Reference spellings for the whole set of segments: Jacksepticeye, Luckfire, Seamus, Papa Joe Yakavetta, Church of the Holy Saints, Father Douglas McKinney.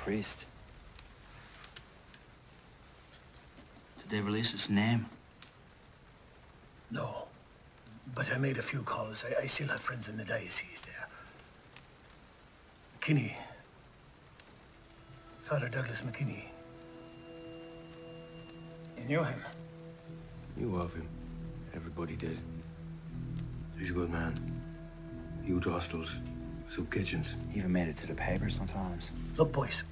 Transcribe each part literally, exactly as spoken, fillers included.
priest. Did they release his name? No, but I made a few calls. I, I still have friends in the diocese there. McKinney, Father Douglas McKinney. You knew him? Knew of him. Everybody did. He's a good man. Huge hostels, soup kitchens. He even made it to the papers sometimes. Look, boys,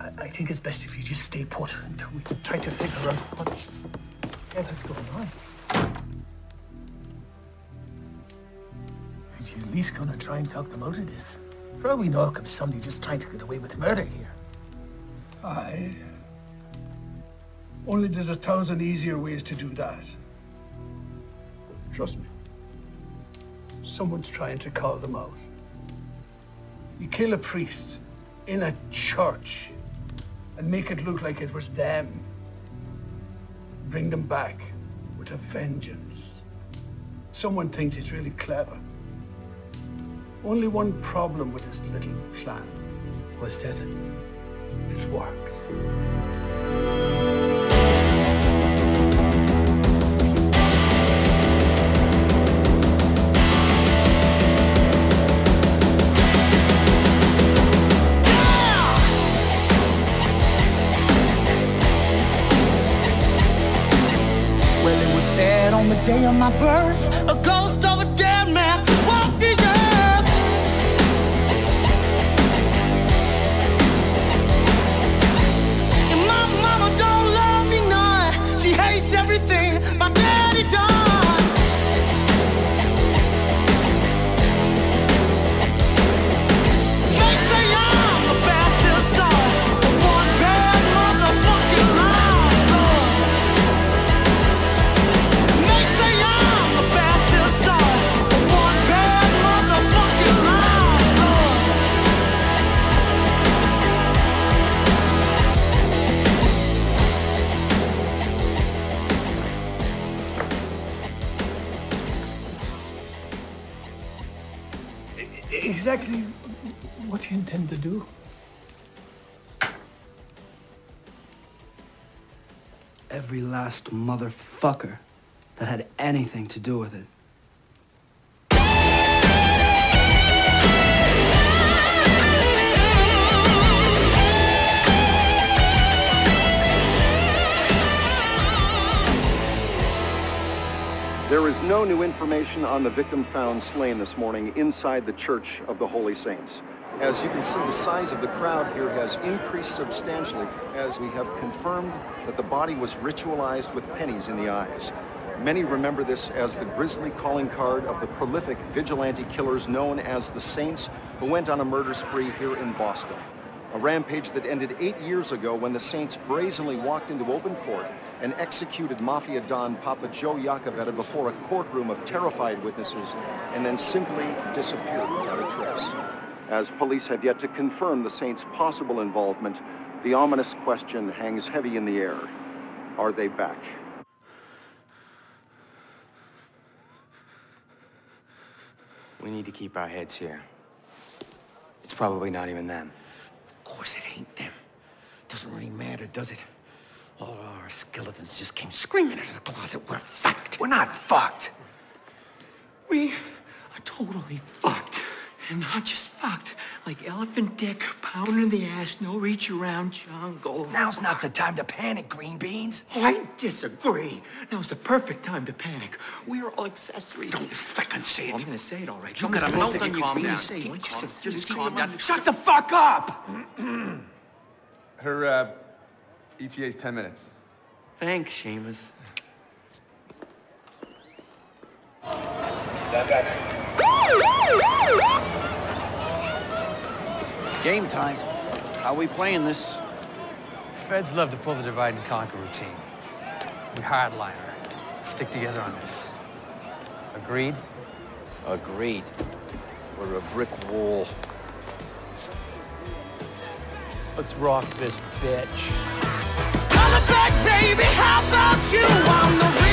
I, I think it's best if you just stay put until we try to figure out what the hell is going on. Is he at least gonna try and talk them out of this? Probably not, because somebody just trying to get away with murder here. Aye. Only there's a thousand easier ways to do that. Trust me. Someone's trying to call them out. You kill a priest in a church and make it look like it was them. Bring them back with a vengeance. Someone thinks it's really clever. Only one problem with this little plan was that it worked. Day of my birth, a ghost of a dead man walked the earth. And my mama don't love me none. She hates everything my daddy done. They say I'm the bastard son, but one bad motherfucking exactly what do you intend to do? Every last motherfucker that had anything to do with it. There is no new information on the victim found slain this morning inside the Church of the Holy Saints. As you can see, the size of the crowd here has increased substantially as we have confirmed that the body was ritualized with pennies in the eyes. Many remember this as the grisly calling card of the prolific vigilante killers known as the Saints, who went on a murder spree here in Boston. A rampage that ended eight years ago when the Saints brazenly walked into open court and executed Mafia Don Papa Joe Yakavetta before a courtroom of terrified witnesses and then simply disappeared without a trace. As police have yet to confirm the Saints' possible involvement, the ominous question hangs heavy in the air. Are they back? We need to keep our heads here. It's probably not even them. Of course it ain't them. Doesn't really matter, does it? All our skeletons just came screaming out of the closet. We're fucked. We're not fucked. We are totally fucked. And not just fucked. Like elephant dick, pounding in the ass, no reach around, John Gold. Now's not the time to panic, Green Beans. Oh, I disagree. Now's the perfect time to panic. We are all accessories. Don't fucking say it. Oh, I'm gonna say it, all right. You Someone's gotta melt on you, calm down. Say, calm, just, just, just calm down. Shut the fuck up! Her, uh, E T A's ten minutes. Thanks, Seamus. That guy. Game time. How we playing this? Feds love to pull the divide and conquer routine. We hardliner. Stick together on this. Agreed? Agreed. We're a brick wall. Let's rock this bitch. Holla back, baby. How about you? I'm the